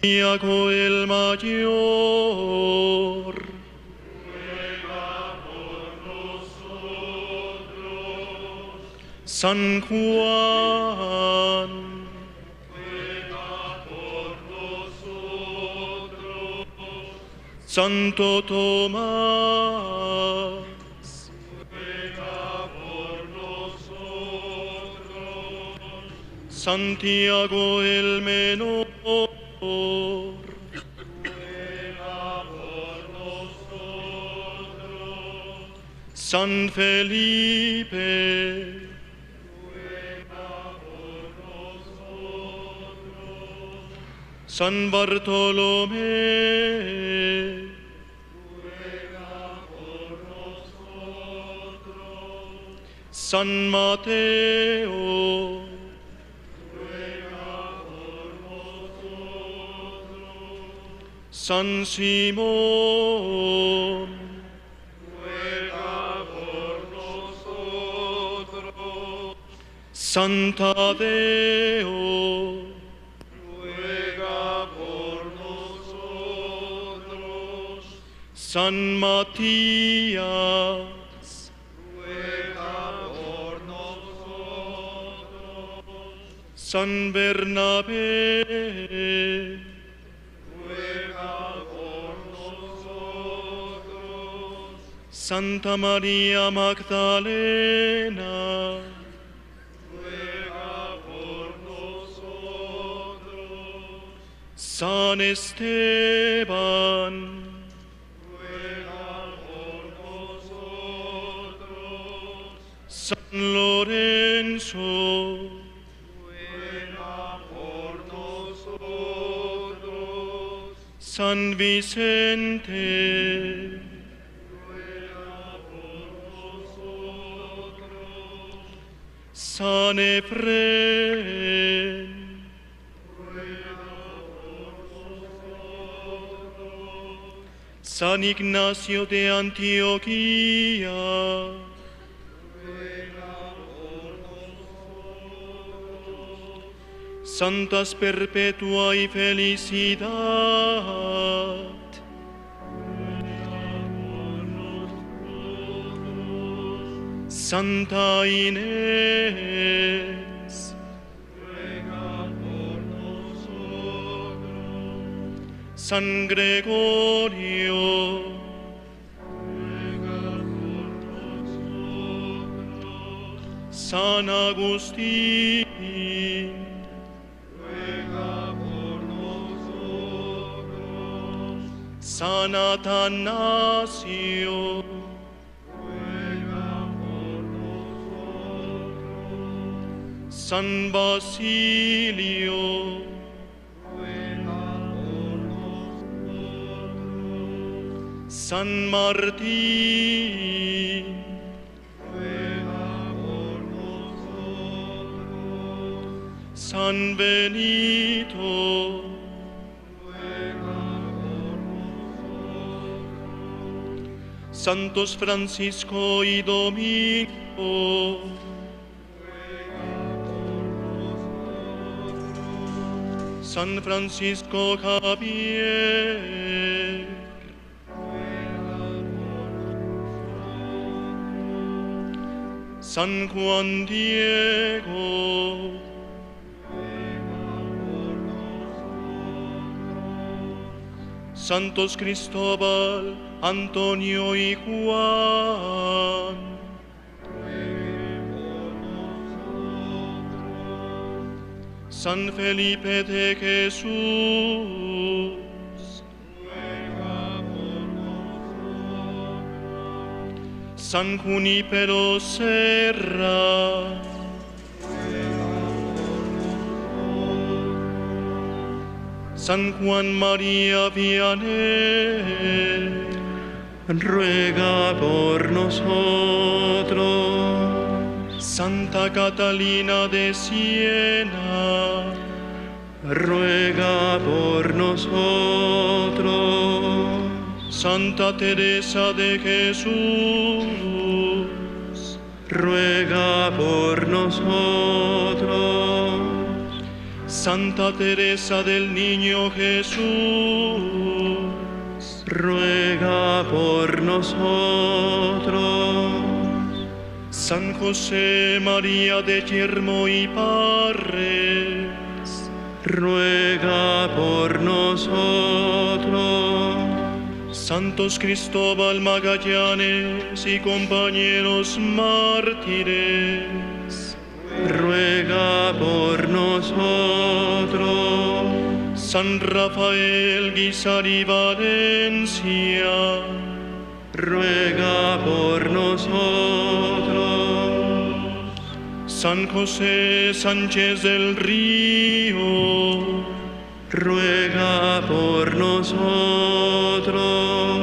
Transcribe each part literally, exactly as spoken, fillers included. Santiago el mayor, ruega por nosotros. San Juan, ruega por nosotros. Santo Tomás, Santiago el menor, ruega por nosotros. San Felipe, ruega por nosotros. San Bartolomé, ruega por nosotros. San Mateo, San Simón, ruega por nosotros. San Tadeo, ruega por nosotros. San Matías, ruega por nosotros. San Bernabé, Santa María Magdalena, ruega por nosotros. San Esteban, ruega por nosotros. San Lorenzo, ruega por nosotros. San Vicente, San Efrén, ruega por nosotros. San Ignacio de Antioquía, ruega por nosotros. Santas Perpetua y Felicidad, Santa Inés, ruega por nosotros. San Gregorio, ruega por nosotros. San Agustín, ruega por nosotros. San Atanasio, San Basilio, ruega por nosotros. San Martín, ruega por nosotros. San Benito, ruega por nosotros. Santos Francisco y Domingo, San Francisco Javier, ruega por nosotros. San Juan Diego, ruega por nosotros. Santos Cristóbal, Antonio y Juan, San Felipe de Jesús, ruega por nosotros. San Junípero Serra, ruega por nosotros. San Juan María Vianney, ruega por nosotros. Santa Catalina de Siena, ruega por nosotros. Santa Teresa de Jesús, ruega por nosotros. Santa Teresa del Niño Jesús, ruega por nosotros. San José María de Yermo y Parres, ruega por nosotros. Santos Cristóbal, Magallanes y compañeros mártires, ruega por nosotros. San Rafael, Guízar y Valencia, ruega por nosotros. San José Sánchez del Río, ruega por nosotros.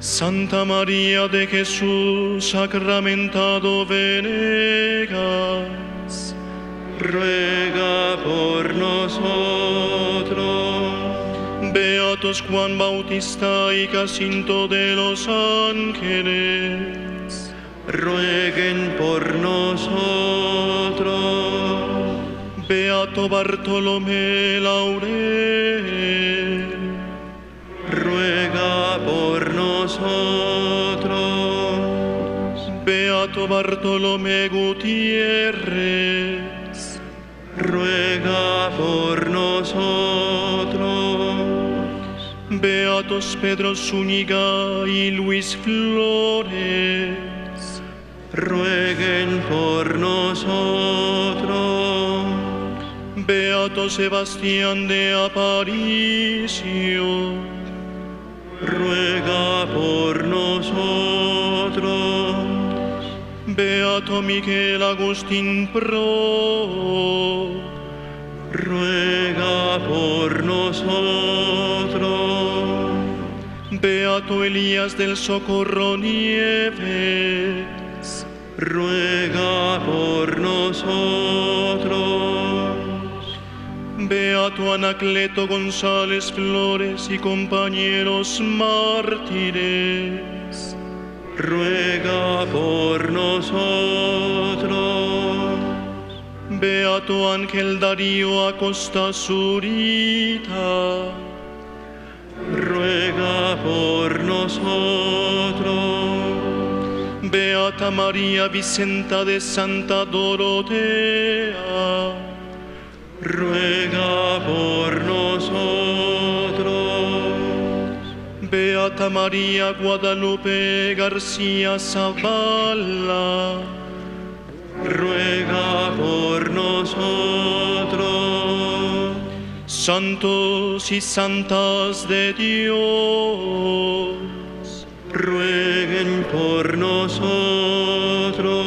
Santa María de Jesús Sacramentado Venegas, ruega por nosotros. Beatos Juan Bautista y Jacinto de los Ángeles, rueguen por nosotros. Beato Bartolomé Laurel, ruega por nosotros. Beato Bartolomé Gutiérrez, ruega por nosotros. Beatos Pedro Zúñiga y Luis Flores, rueguen por nosotros. Beato Sebastián de Aparicio, ruega por nosotros. Beato Miguel Agustín Pro, ruega por nosotros. Beato Elías del Socorro Nieves, ruega por nosotros. Beato Anacleto González Flores y compañeros mártires, ruega por nosotros. Beato Ángel Darío Acosta Zurita, ruega por nosotros. Beata María Vicenta de Santa Dorotea, ruega por nosotros. Beata María Guadalupe García Zavala, ruega por nosotros. Santos y santas de Dios, rueguen por nosotros.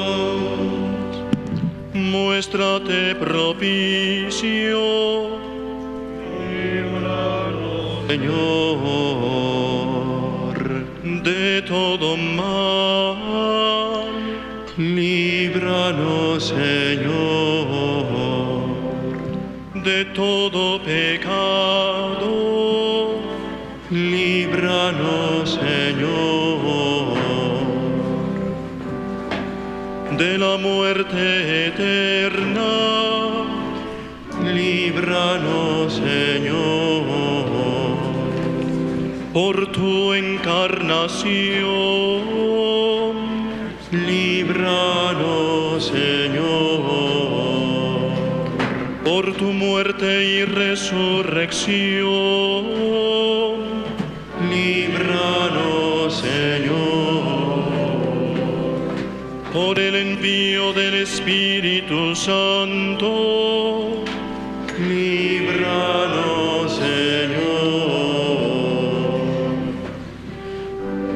Muéstrate propicio, Señor, de todo mal. Líbranos, Señor, de todo pecado. Líbranos, Señor, de la muerte eterna. Líbranos, Señor, por tu encarnación. Líbranos, Señor, por tu muerte y resurrección. Líbranos, Señor, por el envío del Espíritu Santo. Líbranos, Señor.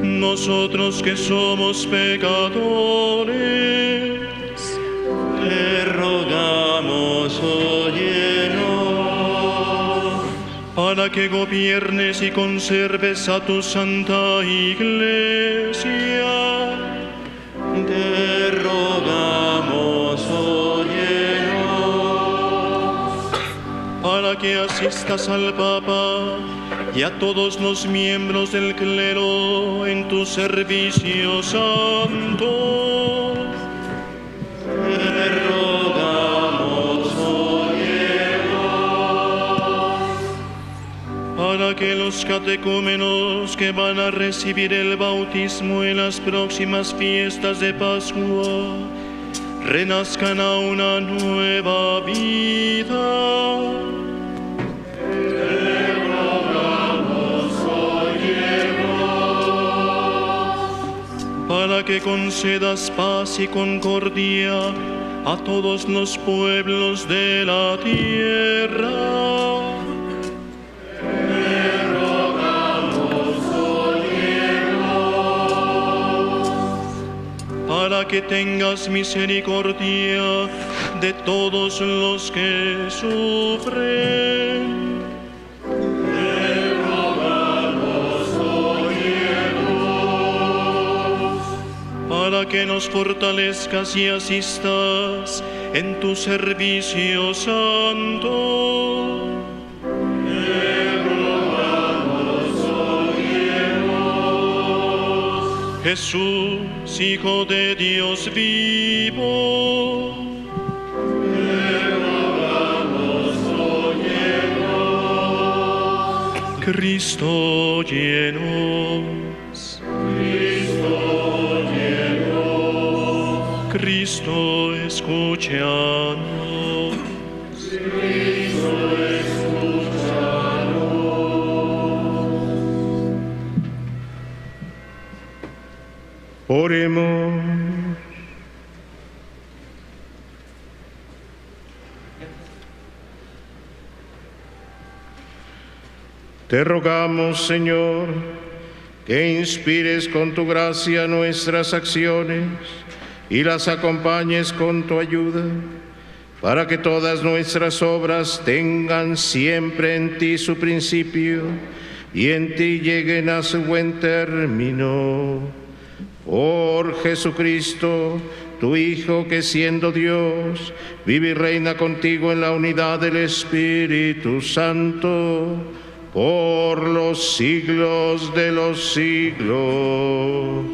Nosotros que somos pecadores, te rogamos, óyenos, para que gobiernes y conserves a tu santa Iglesia. Te rogamos, óyenos, para que asistas al Papa y a todos los miembros del clero en tu servicio santo. Te rogamos, óyenos, que los catecúmenos que van a recibir el bautismo en las próximas fiestas de Pascua renazcan a una nueva vida. Para que concedas paz y concordia a todos los pueblos de la tierra. Te rogamos, oh Dios. Para que tengas misericordia de todos los que sufren. Para que nos fortalezcas y asistas en tu servicio santo. Te rogamos, oh Dios. Jesús, Hijo de Dios vivo. Te rogamos, oh Dios. Cristo lleno. Cristo, escúchanos. Cristo, escúchanos. Oremos. Te rogamos, Señor, que inspires con tu gracia nuestras acciones y las acompañes con tu ayuda, para que todas nuestras obras tengan siempre en ti su principio y en ti lleguen a su buen término. Por Jesucristo, tu Hijo, que siendo Dios, vive y reina contigo en la unidad del Espíritu Santo, por los siglos de los siglos.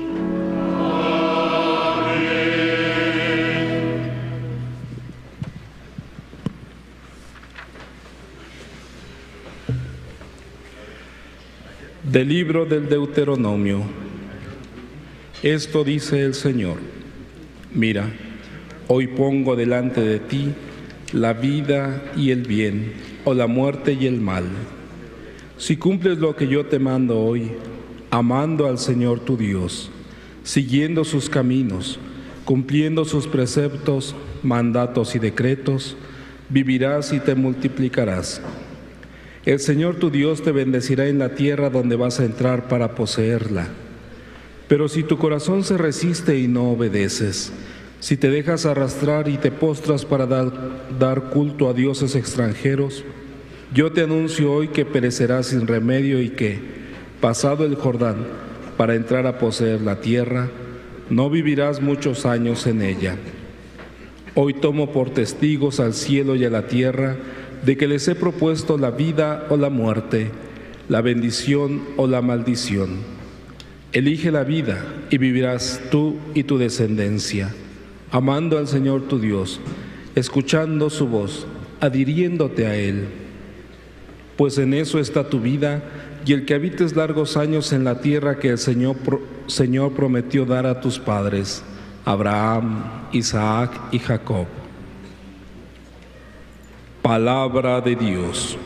Del libro del Deuteronomio. Esto dice el Señor: mira, hoy pongo delante de ti la vida y el bien, o la muerte y el mal. Si cumples lo que yo te mando hoy, amando al Señor tu Dios, siguiendo sus caminos, cumpliendo sus preceptos, mandatos y decretos, vivirás y te multiplicarás. El Señor tu Dios te bendecirá en la tierra donde vas a entrar para poseerla. Pero si tu corazón se resiste y no obedeces, si te dejas arrastrar y te postras para dar, dar culto a dioses extranjeros, yo te anuncio hoy que perecerás sin remedio y que, pasado el Jordán, para entrar a poseer la tierra, no vivirás muchos años en ella. Hoy tomo por testigos al cielo y a la tierra, de que les he propuesto la vida o la muerte, la bendición o la maldición. Elige la vida y vivirás tú y tu descendencia, amando al Señor tu Dios, escuchando su voz, adhiriéndote a Él. Pues en eso está tu vida, y el que habites largos años en la tierra que el Señor, Señor prometió dar a tus padres, Abraham, Isaac y Jacob. Palabra de Dios.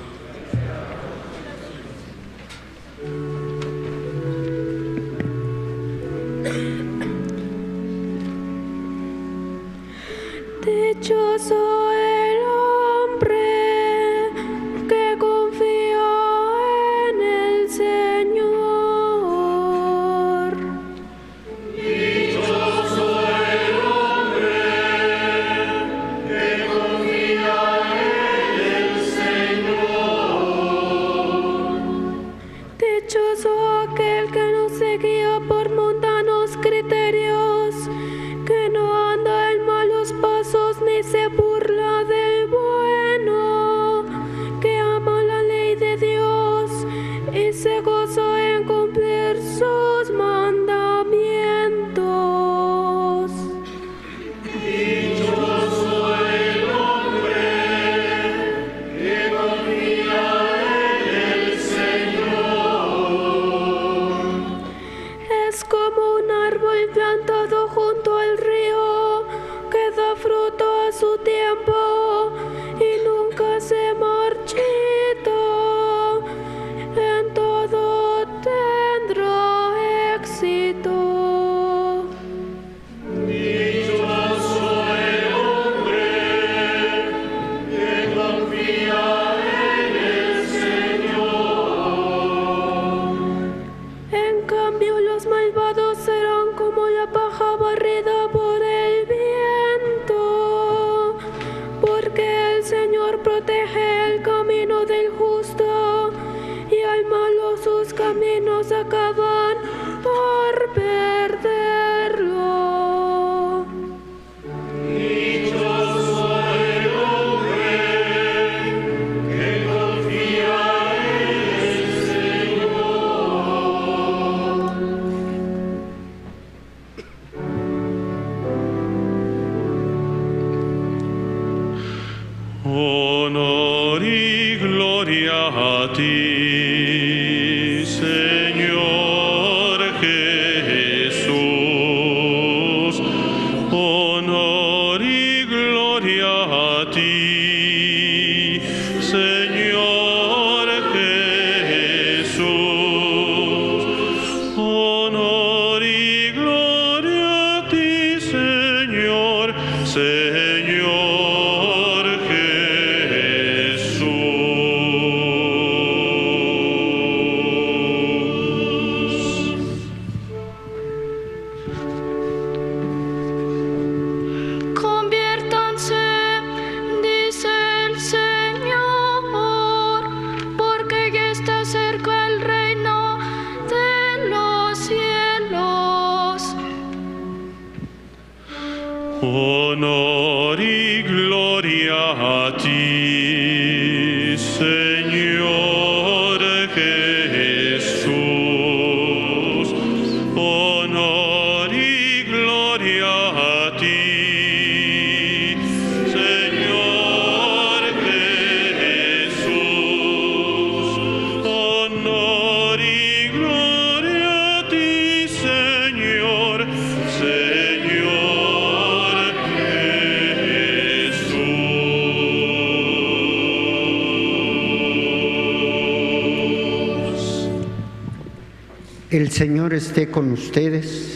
Dichoso el hombre que confía en el Señor. Dichoso el hombre que confía en el Señor. Dichoso aquel que no se guía por mundanos criterios, que no anda en malos pasos ni se burla del bueno, que ama la ley de Dios y se goza en cumplir sus mandamientos. Dichoso el hombre que confía en el Señor. Gloria a ti, Señor Jesús. Honor y gloria a ti, Señor Jesús. Honor y gloria a ti, Señor, Señor. Honor y gloria a ti, Señor Jesús. Honor y gloria a ti, Señor Jesús. Honor y gloria a ti, Señor, Señor. El Señor esté con ustedes.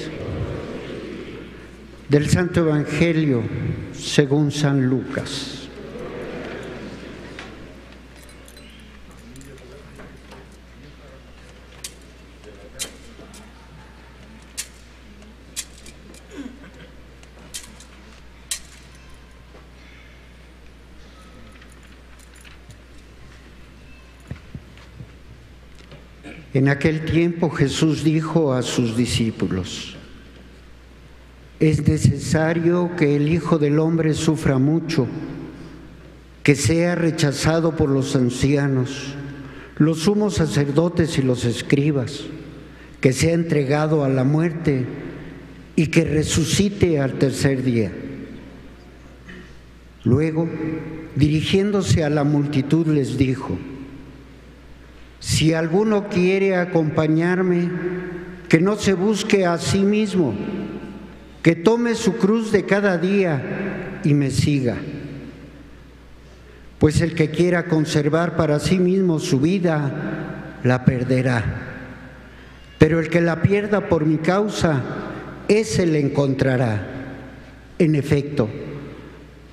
Del Santo Evangelio según San Lucas. En aquel tiempo Jesús dijo a sus discípulos: es necesario que el Hijo del Hombre sufra mucho, que sea rechazado por los ancianos, los sumos sacerdotes y los escribas, que sea entregado a la muerte y que resucite al tercer día. Luego, dirigiéndose a la multitud, les dijo: si alguno quiere acompañarme, que no se busque a sí mismo, que tome su cruz de cada día y me siga. Pues el que quiera conservar para sí mismo su vida, la perderá. Pero el que la pierda por mi causa, ese le encontrará. En efecto,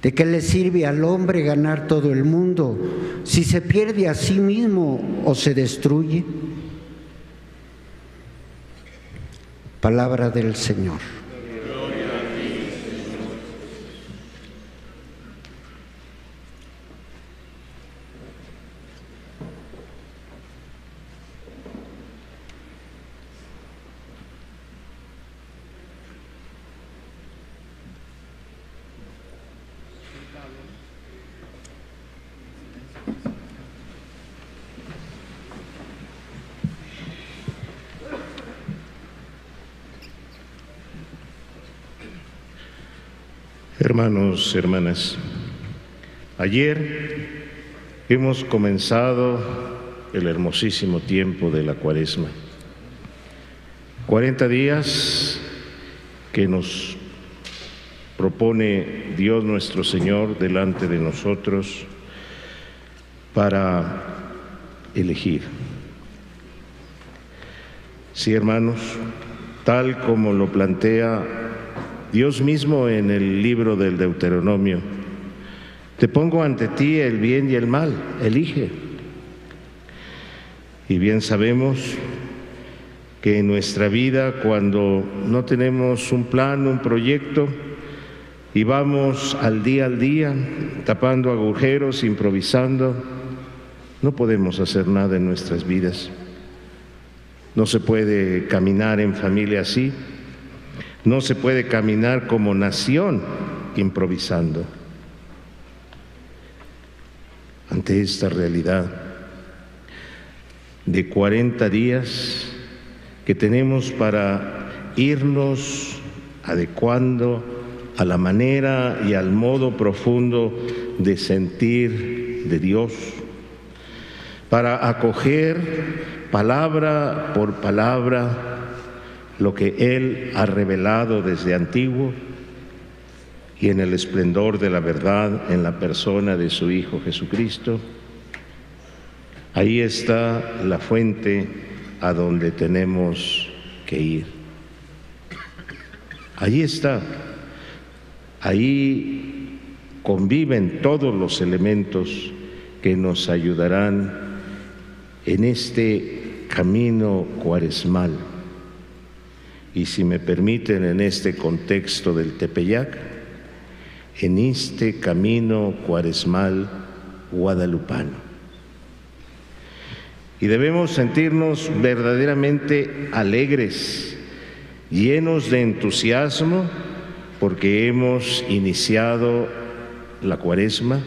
¿de qué le sirve al hombre ganar todo el mundo si se pierde a sí mismo o se destruye? Palabra del Señor. Gloria a ti, Señor. Hermanos, hermanas, ayer hemos comenzado el hermosísimo tiempo de la Cuaresma. cuarenta días que nos propone Dios nuestro Señor delante de nosotros para elegir. Sí, hermanos, tal como lo plantea Dios mismo en el libro del Deuteronomio: te pongo ante ti el bien y el mal, elige. Y bien sabemos que en nuestra vida, cuando no tenemos un plan, un proyecto, y vamos al día al día, tapando agujeros, improvisando, no podemos hacer nada en nuestras vidas. No se puede caminar en familia así. No se puede caminar como nación improvisando. Ante esta realidad de cuarenta días que tenemos para irnos adecuando a la manera y al modo profundo de sentir de Dios, para acoger palabra por palabra lo que Él ha revelado desde antiguo y en el esplendor de la verdad en la persona de su Hijo Jesucristo. Ahí está la fuente a donde tenemos que ir. Allí está, ahí conviven todos los elementos que nos ayudarán en este camino cuaresmal. Y si me permiten, en este contexto del Tepeyac, en este camino cuaresmal guadalupano. Y debemos sentirnos verdaderamente alegres, llenos de entusiasmo, porque hemos iniciado la Cuaresma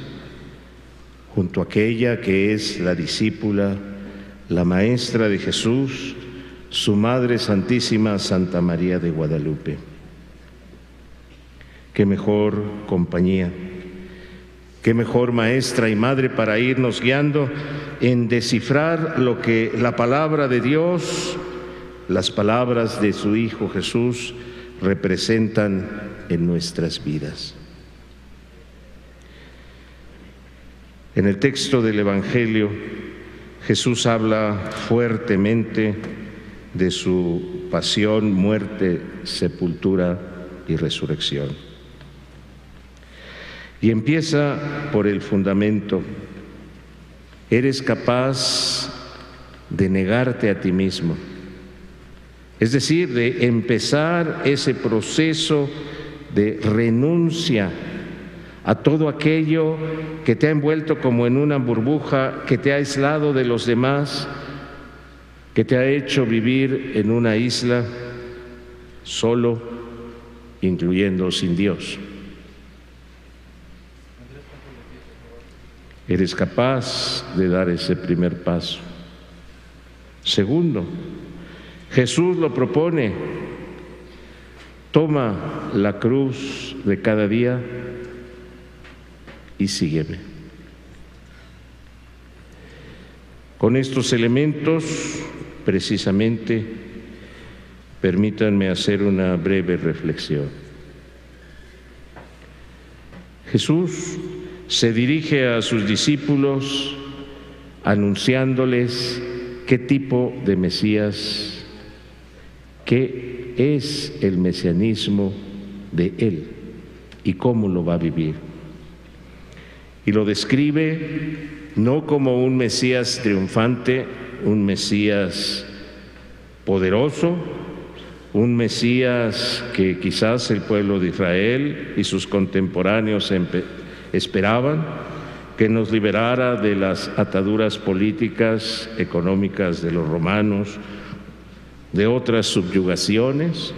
junto a aquella que es la discípula, la maestra de Jesús, su Madre Santísima, Santa María de Guadalupe. Qué mejor compañía, qué mejor maestra y madre para irnos guiando en descifrar lo que la palabra de Dios, las palabras de su Hijo Jesús, representan en nuestras vidas. En el texto del Evangelio, Jesús habla fuertemente de su pasión, muerte, sepultura y resurrección. Y empieza por el fundamento. Eres capaz de negarte a ti mismo, es decir, de empezar ese proceso de renuncia a todo aquello que te ha envuelto como en una burbuja, que te ha aislado de los demás, que te ha hecho vivir en una isla solo, incluyendo sin Dios. Eres capaz de dar ese primer paso. Segundo, Jesús lo propone. Toma la cruz de cada día y sígueme. Con estos elementos, precisamente, permítanme hacer una breve reflexión. Jesús se dirige a sus discípulos anunciándoles qué tipo de Mesías, qué es el mesianismo de Él y cómo lo va a vivir. Y lo describe no como un Mesías triunfante, un Mesías poderoso, un Mesías que quizás el pueblo de Israel y sus contemporáneos esperaban, que nos liberara de las ataduras políticas, económicas de los romanos, de otras subyugaciones.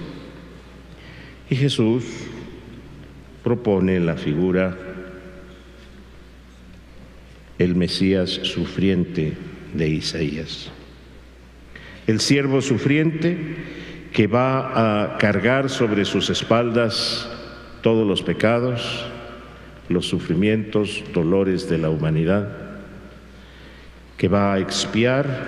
Y Jesús propone la figura del Mesías sufriente de Isaías, el siervo sufriente que va a cargar sobre sus espaldas todos los pecados, los sufrimientos, dolores de la humanidad, que va a expiar,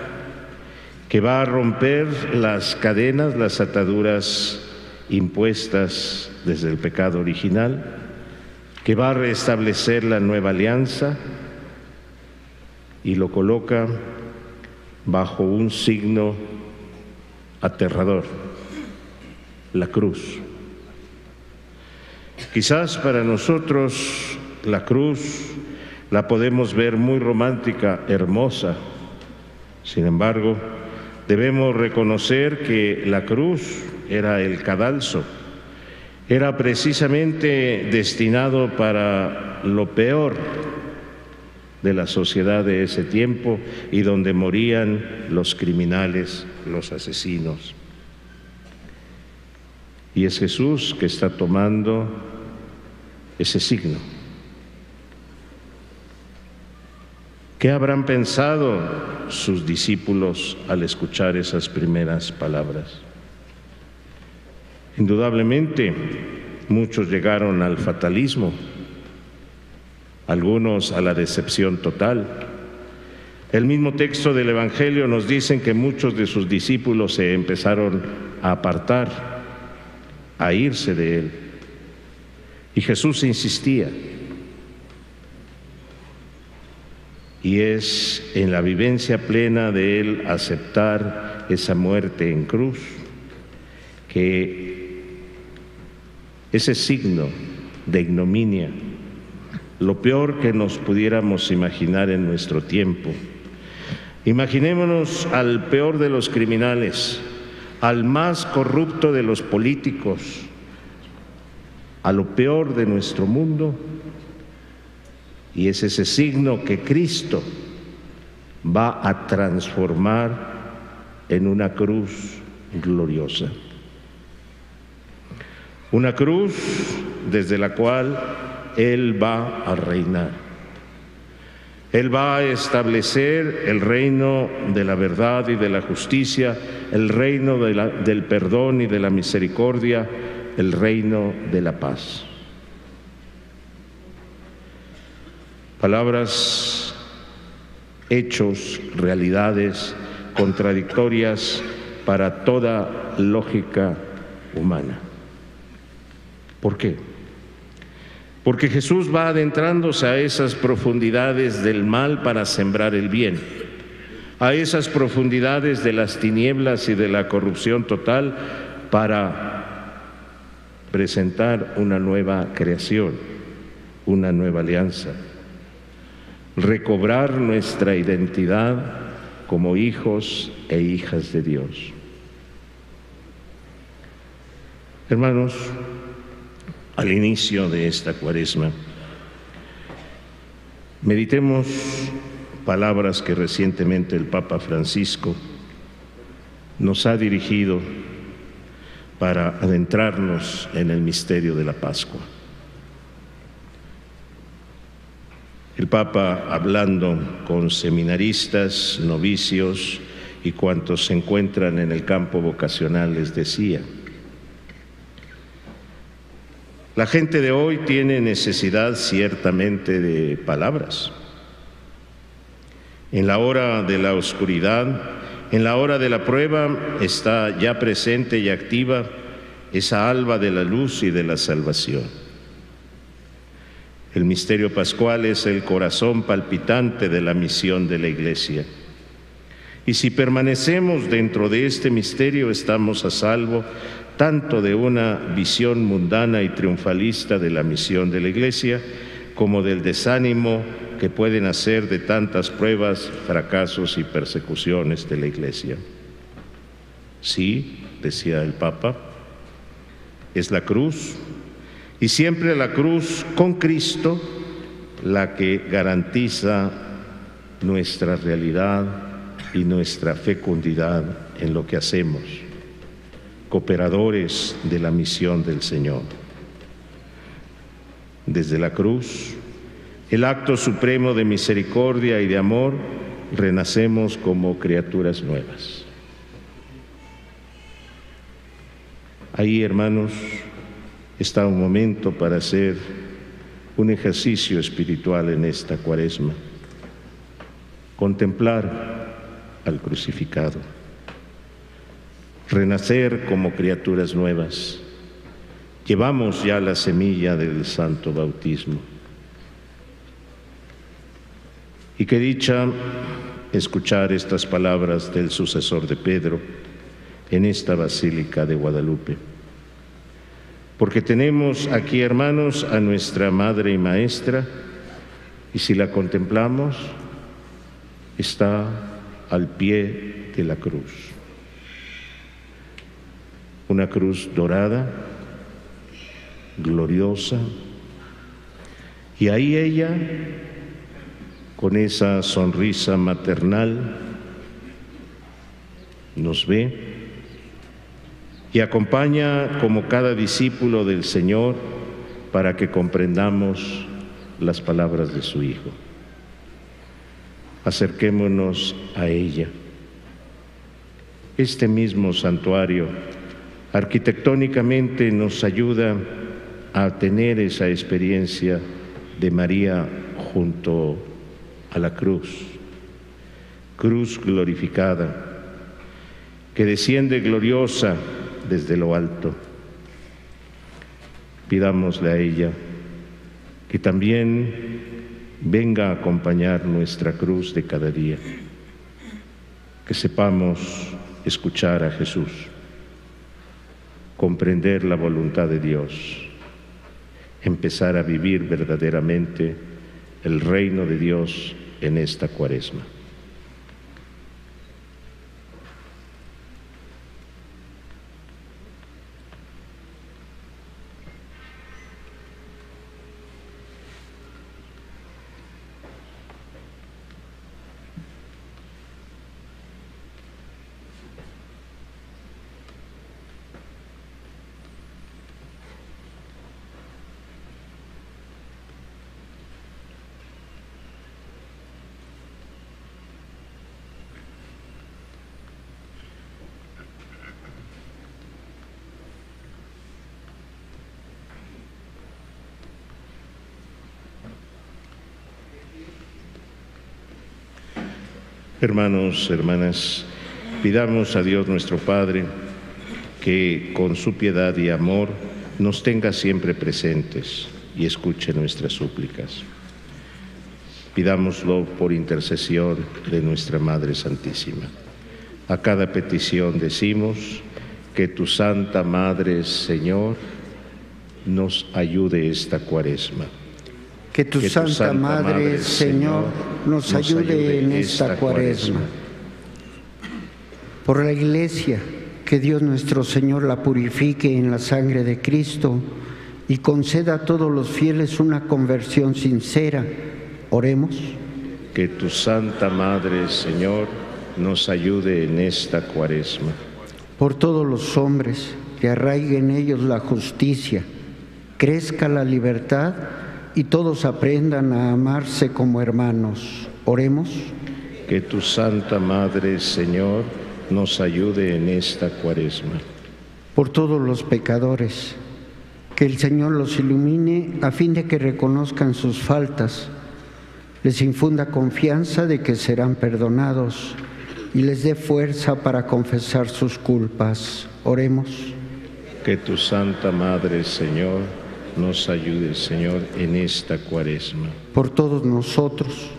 que va a romper las cadenas, las ataduras impuestas desde el pecado original, que va a restablecer la nueva alianza, y lo coloca bajo un signo aterrador, la cruz. Quizás para nosotros la cruz la podemos ver muy romántica, hermosa. Sin embargo, debemos reconocer que la cruz era el cadalso, era precisamente destinado para lo peor de la sociedad de ese tiempo y donde morían los criminales, los asesinos. Y es Jesús que está tomando ese signo. ¿Qué habrán pensado sus discípulos al escuchar esas primeras palabras? Indudablemente, muchos llegaron al fatalismo, algunos a la decepción total, El mismo texto del Evangelio nos dice que muchos de sus discípulos se empezaron a apartar, a irse de él. Y Jesús insistía. Y es en la vivencia plena de él aceptar esa muerte en cruz que ese signo de ignominia, lo peor que nos pudiéramos imaginar en nuestro tiempo. Imaginémonos al peor de los criminales, al más corrupto de los políticos, a lo peor de nuestro mundo, y es ese signo que Cristo va a transformar en una cruz gloriosa. Una cruz desde la cual Él va a reinar. Él va a establecer el reino de la verdad y de la justicia, el reino de la, del perdón y de la misericordia, el reino de la paz. Palabras, hechos, realidades contradictorias para toda lógica humana. ¿Por qué? Porque Jesús va adentrándose a esas profundidades del mal para sembrar el bien, a esas profundidades de las tinieblas y de la corrupción total para presentar una nueva creación, una nueva alianza. Recobrar nuestra identidad como hijos e hijas de Dios. Hermanos, al inicio de esta Cuaresma, meditemos palabras que recientemente el Papa Francisco nos ha dirigido para adentrarnos en el misterio de la Pascua. El Papa, hablando con seminaristas, novicios y cuantos se encuentran en el campo vocacional, les decía: la gente de hoy tiene necesidad ciertamente de palabras. En la hora de la oscuridad, en la hora de la prueba, está ya presente y activa esa alba de la luz y de la salvación. El misterio pascual es el corazón palpitante de la misión de la Iglesia. Y si permanecemos dentro de este misterio, estamos a salvo tanto de una visión mundana y triunfalista de la misión de la Iglesia, como del desánimo que pueden hacer de tantas pruebas, fracasos y persecuciones de la Iglesia. Sí, decía el Papa, es la cruz. Y siempre la cruz con Cristo la que garantiza nuestra realidad y nuestra fecundidad en lo que hacemos, cooperadores de la misión del Señor. Desde la cruz, el acto supremo de misericordia y de amor, renacemos como criaturas nuevas. Ahí, hermanos, está un momento para hacer un ejercicio espiritual en esta Cuaresma. Contemplar al crucificado. Renacer como criaturas nuevas. Llevamos ya la semilla del santo bautismo. Y qué dicha escuchar estas palabras del sucesor de Pedro en esta Basílica de Guadalupe. Porque tenemos aquí, hermanos, a nuestra Madre y Maestra, y si la contemplamos, está al pie de la cruz. Una cruz dorada, gloriosa, y ahí ella, con esa sonrisa maternal, nos ve. Y acompaña como cada discípulo del Señor para que comprendamos las palabras de su Hijo. Acerquémonos a ella. Este mismo santuario arquitectónicamente nos ayuda a tener esa experiencia de María junto a la cruz. cruz glorificada, que desciende gloriosa desde lo alto. Pidámosle a ella que también venga a acompañar nuestra cruz de cada día, que sepamos escuchar a Jesús, comprender la voluntad de Dios, empezar a vivir verdaderamente el reino de Dios en esta Cuaresma. Hermanos, hermanas, pidamos a Dios nuestro Padre que con su piedad y amor nos tenga siempre presentes y escuche nuestras súplicas. Pidámoslo por intercesión de nuestra Madre Santísima. A cada petición decimos que tu Santa Madre, Señor, nos ayude esta Cuaresma. Que tu, que tu Santa, Santa Madre, Madre Señor, nos, nos ayude, ayude en esta Cuaresma. Por la Iglesia, que Dios nuestro Señor la purifique en la sangre de Cristo y conceda a todos los fieles una conversión sincera. Oremos. Que tu Santa Madre, Señor, nos ayude en esta Cuaresma. Por todos los hombres, que arraigue en ellos la justicia, crezca la libertad y todos aprendan a amarse como hermanos. Oremos. Que tu Santa Madre, Señor, nos ayude en esta Cuaresma. Por todos los pecadores, que el Señor los ilumine a fin de que reconozcan sus faltas, les infunda confianza de que serán perdonados y les dé fuerza para confesar sus culpas. Oremos. Que tu Santa Madre, Señor, nos ayude, Señor, en esta Cuaresma. Por todos nosotros,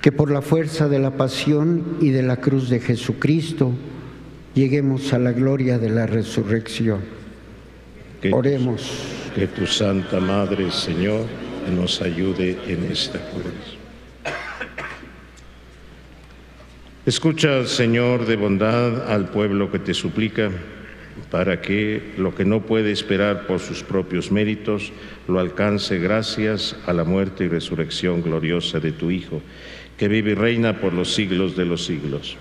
que por la fuerza de la pasión y de la cruz de Jesucristo lleguemos a la gloria de la resurrección. Que Oremos. Tu, que tu Santa Madre, Señor, nos ayude en esta Cuaresma. Escucha, Señor, de bondad al pueblo que te suplica, para que lo que no puede esperar por sus propios méritos lo alcance gracias a la muerte y resurrección gloriosa de tu Hijo, que vive y reina por los siglos de los siglos.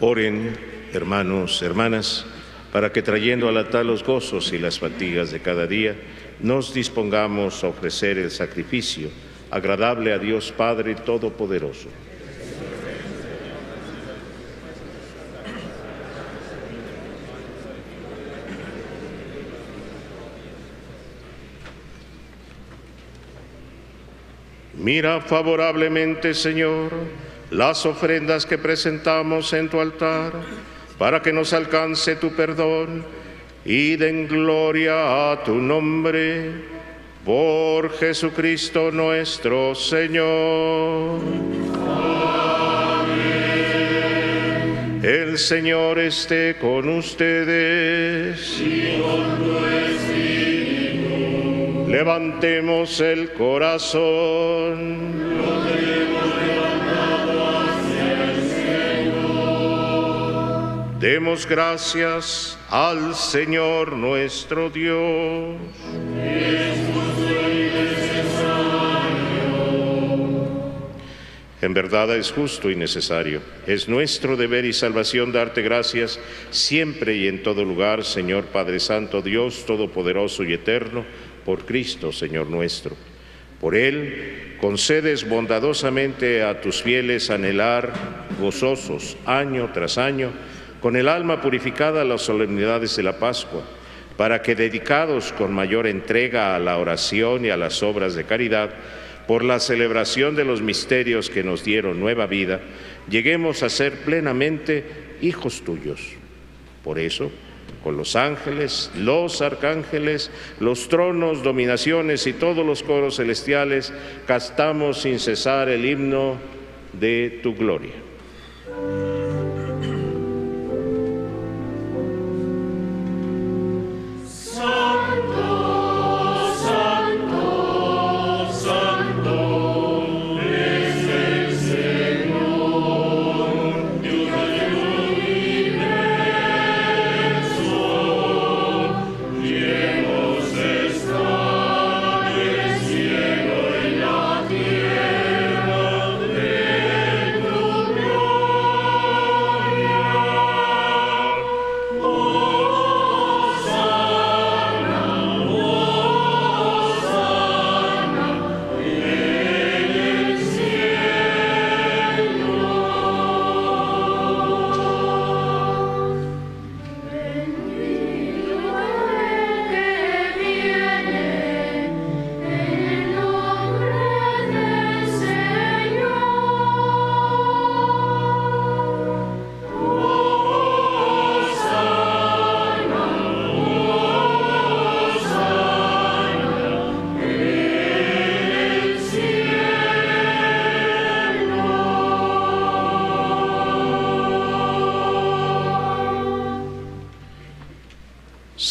Oren, hermanos, hermanas, para que trayendo al altar los gozos y las fatigas de cada día, nos dispongamos a ofrecer el sacrificio agradable a Dios Padre Todopoderoso. Mira favorablemente, Señor, las ofrendas que presentamos en tu altar, para que nos alcance tu perdón y den gloria a tu nombre, por Jesucristo nuestro Señor. Amén. El Señor esté con ustedes. Y con tu espíritu. Levantemos el corazón. Lo tenemos levantado hacia el Señor. Demos gracias al Señor nuestro Dios. Es En verdad es justo y necesario, es nuestro deber y salvación darte gracias siempre y en todo lugar, Señor Padre Santo, Dios Todopoderoso y Eterno, por Cristo, Señor nuestro. Por Él concedes bondadosamente a tus fieles anhelar, gozosos, año tras año, con el alma purificada a las solemnidades de la Pascua, para que, dedicados con mayor entrega a la oración y a las obras de caridad, por la celebración de los misterios que nos dieron nueva vida, lleguemos a ser plenamente hijos tuyos. Por eso, con los ángeles, los arcángeles, los tronos, dominaciones y todos los coros celestiales, cantamos sin cesar el himno de tu gloria.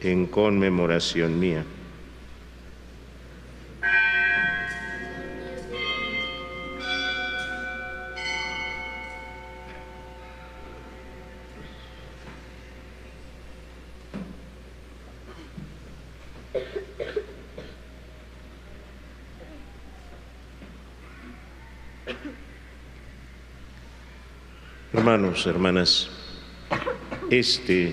en conmemoración mía. Hermanos, hermanas, este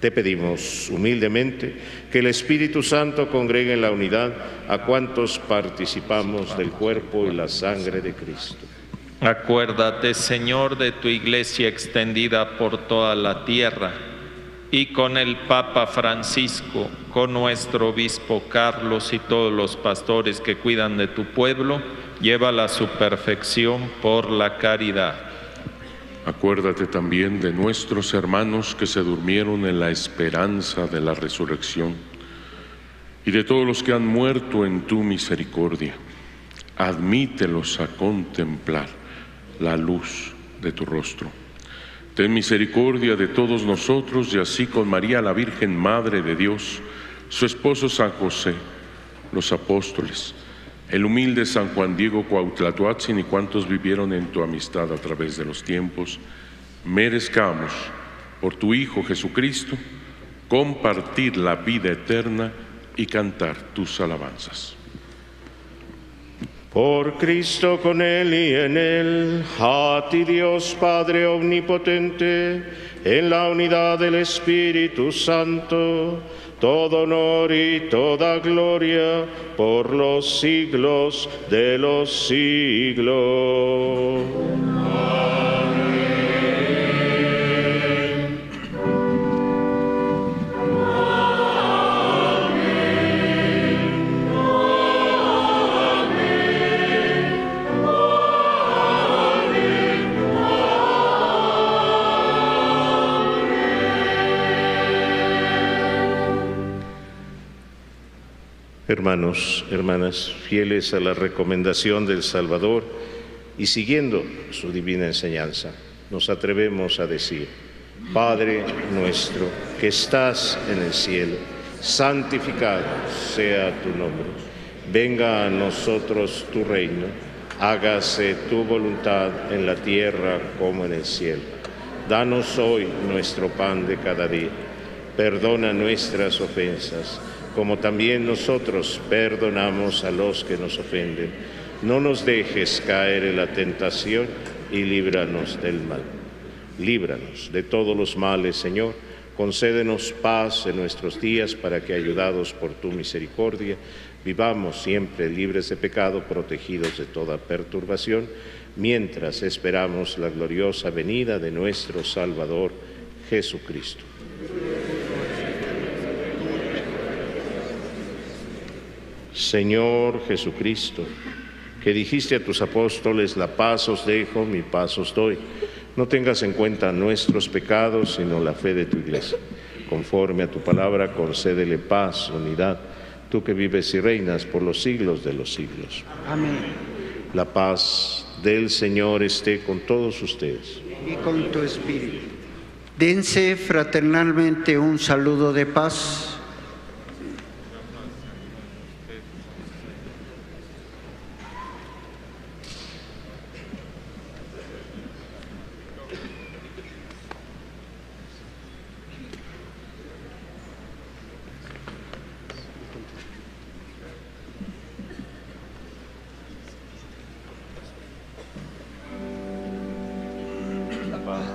Te pedimos humildemente que el Espíritu Santo congregue en la unidad a cuantos participamos del cuerpo y la sangre de Cristo. Acuérdate, Señor, de tu Iglesia extendida por toda la tierra, y con el Papa Francisco, con nuestro obispo Carlos y todos los pastores que cuidan de tu pueblo, llévala a su perfección por la caridad. Acuérdate también de nuestros hermanos que se durmieron en la esperanza de la resurrección, y de todos los que han muerto en tu misericordia. Admítelos a contemplar la luz de tu rostro. Ten misericordia de todos nosotros, y así con María la Virgen, Madre de Dios, su esposo San José, los apóstoles, el humilde San Juan Diego Cuautlatoatzin y cuantos vivieron en tu amistad a través de los tiempos, merezcamos, por tu Hijo Jesucristo, compartir la vida eterna y cantar tus alabanzas. Por Cristo, con Él y en Él, a ti Dios Padre Omnipotente, en la unidad del Espíritu Santo, todo honor y toda gloria por los siglos de los siglos. Hermanos, hermanas, fieles a la recomendación del Salvador y siguiendo su divina enseñanza, nos atrevemos a decir: Padre nuestro que estás en el cielo, santificado sea tu nombre. Venga a nosotros tu reino, hágase tu voluntad en la tierra como en el cielo. Danos hoy nuestro pan de cada día. Perdona nuestras ofensas, como también nosotros perdonamos a los que nos ofenden. No nos dejes caer en la tentación y líbranos del mal. Líbranos de todos los males, Señor. Concédenos paz en nuestros días para que, ayudados por tu misericordia, vivamos siempre libres de pecado, protegidos de toda perturbación, mientras esperamos la gloriosa venida de nuestro Salvador, Jesucristo. Señor Jesucristo, que dijiste a tus apóstoles: la paz os dejo, mi paz os doy. No tengas en cuenta nuestros pecados, sino la fe de tu Iglesia. Conforme a tu palabra, concédele paz, unidad, tú que vives y reinas por los siglos de los siglos. Amén. La paz del Señor esté con todos ustedes. Y con tu espíritu. Dense fraternalmente un saludo de paz. Paz.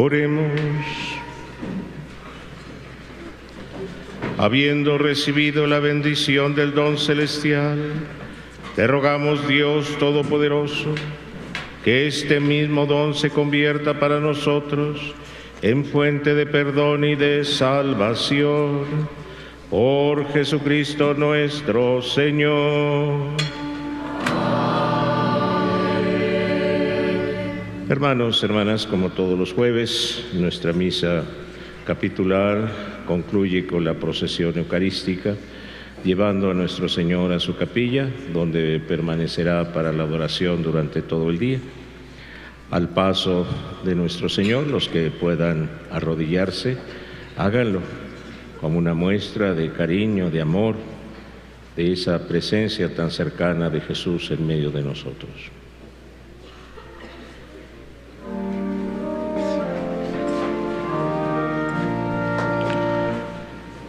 Oremos. Habiendo recibido la bendición del don celestial, te rogamos, Dios Todopoderoso, que este mismo don se convierta para nosotros en fuente de perdón y de salvación. Por Jesucristo nuestro Señor. Amén. Hermanos, hermanas, como todos los jueves, nuestra misa capitular concluye con la procesión eucarística, llevando a nuestro Señor a su capilla, donde permanecerá para la adoración durante todo el día. Al paso de nuestro Señor, los que puedan arrodillarse, háganlo como una muestra de cariño, de amor, de esa presencia tan cercana de Jesús en medio de nosotros.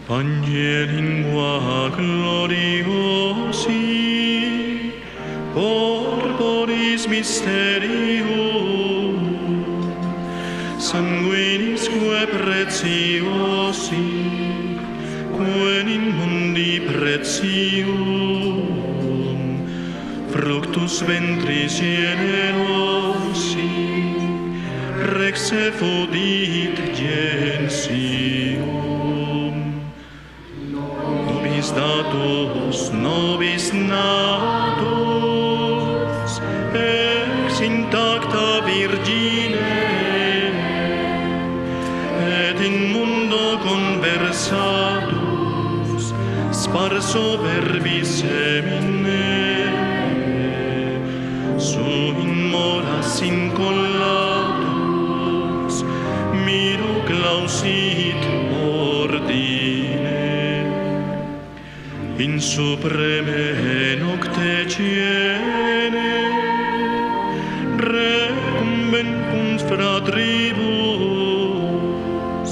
Pange lingua gloriosi, corporis mysterium, sanguinisque preciosi, quenin mundi precium, fructus ventris generosi, rex effudit gensium. Nobis datus, nobis natus, ex intacta Virgine, et in mundo conversatus, sparso verbi semine, sum moras incollatus, miro clausit ordine. In supreme nocte ciene, recumbent fratribus,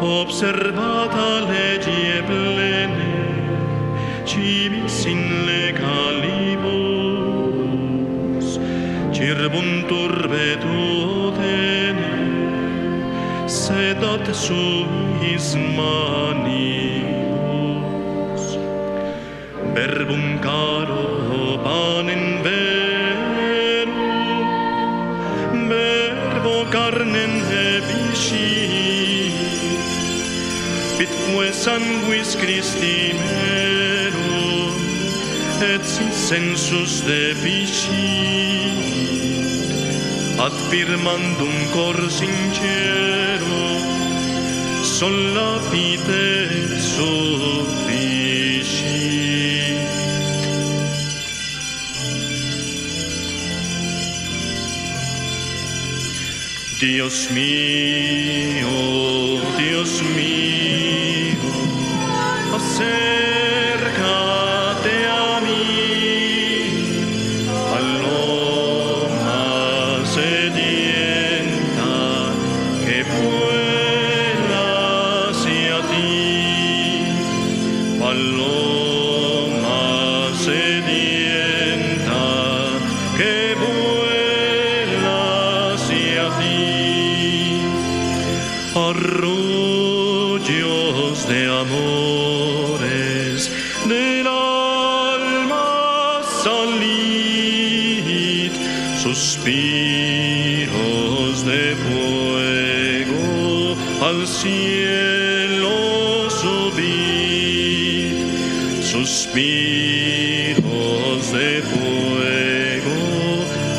observata legie plene, civis in legalibus, cirvuntur vetuotene, sedat suis mani. Verbum caro panem verum, verbo carnem episci, vitque sanguis Christi merum, et si sensus deficit, ad firmandum cor sincero, sola fide sufficit. Dios mío, Dios mío, acércate a mí, paloma sedienta, que vuela hacia ti, paloma sedienta, que vuela hacia ti. Arrullos de amores del alma salid, suspiros de fuego al cielo subid, suspiros de fuego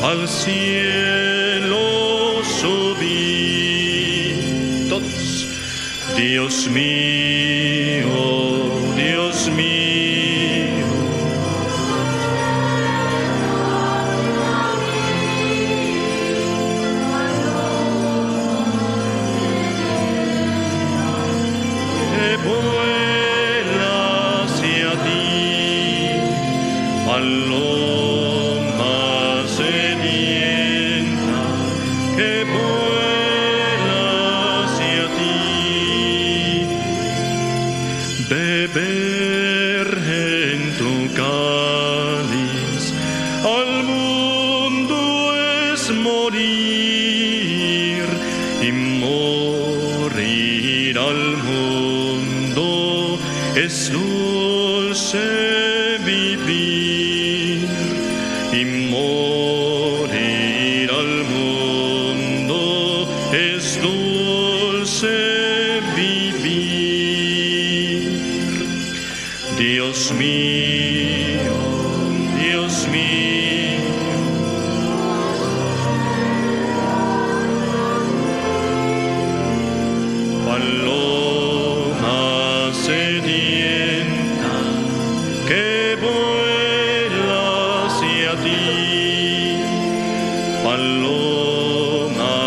al cielo subid. Dios mío, Dios mío, que vuela hacia ti, paloma sedienta, que vuela. Beber en tu cáliz, al mundo es morir, y morir al mundo es dulce vivir, y morir al mundo es dulce vivir. paloma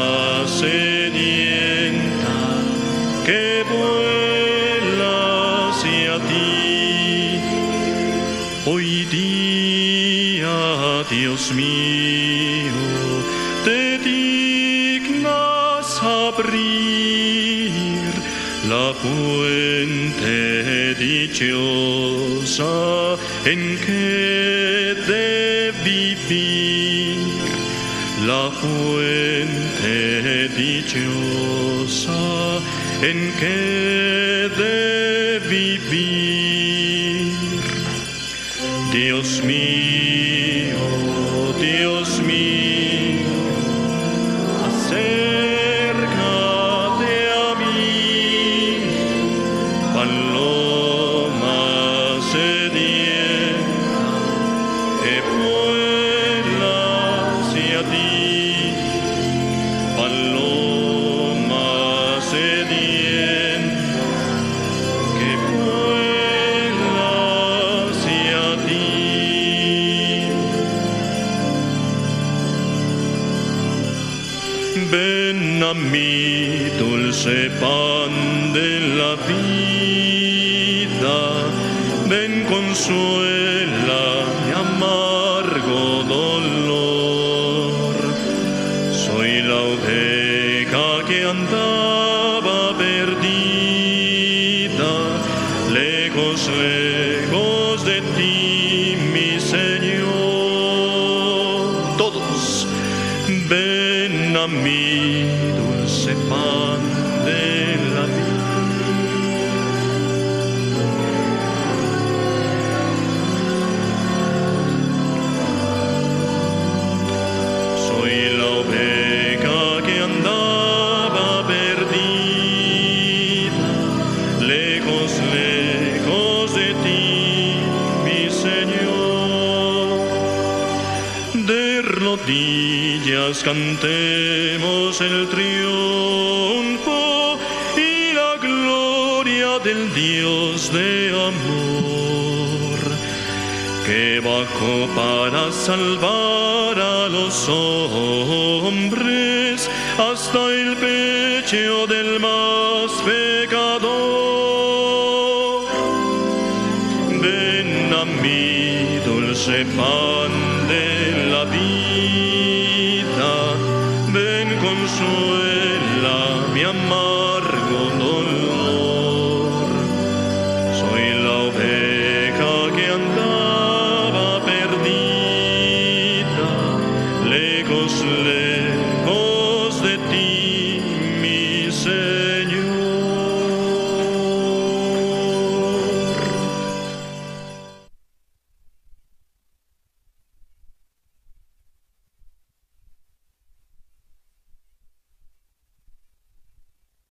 sedienta que vuela hacia ti. Hoy día, Dios mío, te dignas abrir la fuente dichosa en que de vivir, la fuente dichosa en que de vivir. Dios mío, Dios mío, acércate a mí, paloma sedienta. Mi dulce pan de la vida, ven, consuela mi amargo dolor. Soy la oveja que andaba perdida, lejos, lejos de ti, mi Señor. Todos, ven a mí. Pan de la vida. Soy la oveja que andaba perdida, lejos, lejos de ti, mi Señor. De rodillas cantemos el triunfo del Dios de amor, que bajó para salvar a los hombres hasta el pecho del más pecador. Ven a mí, dulce pan de la vida, ven con su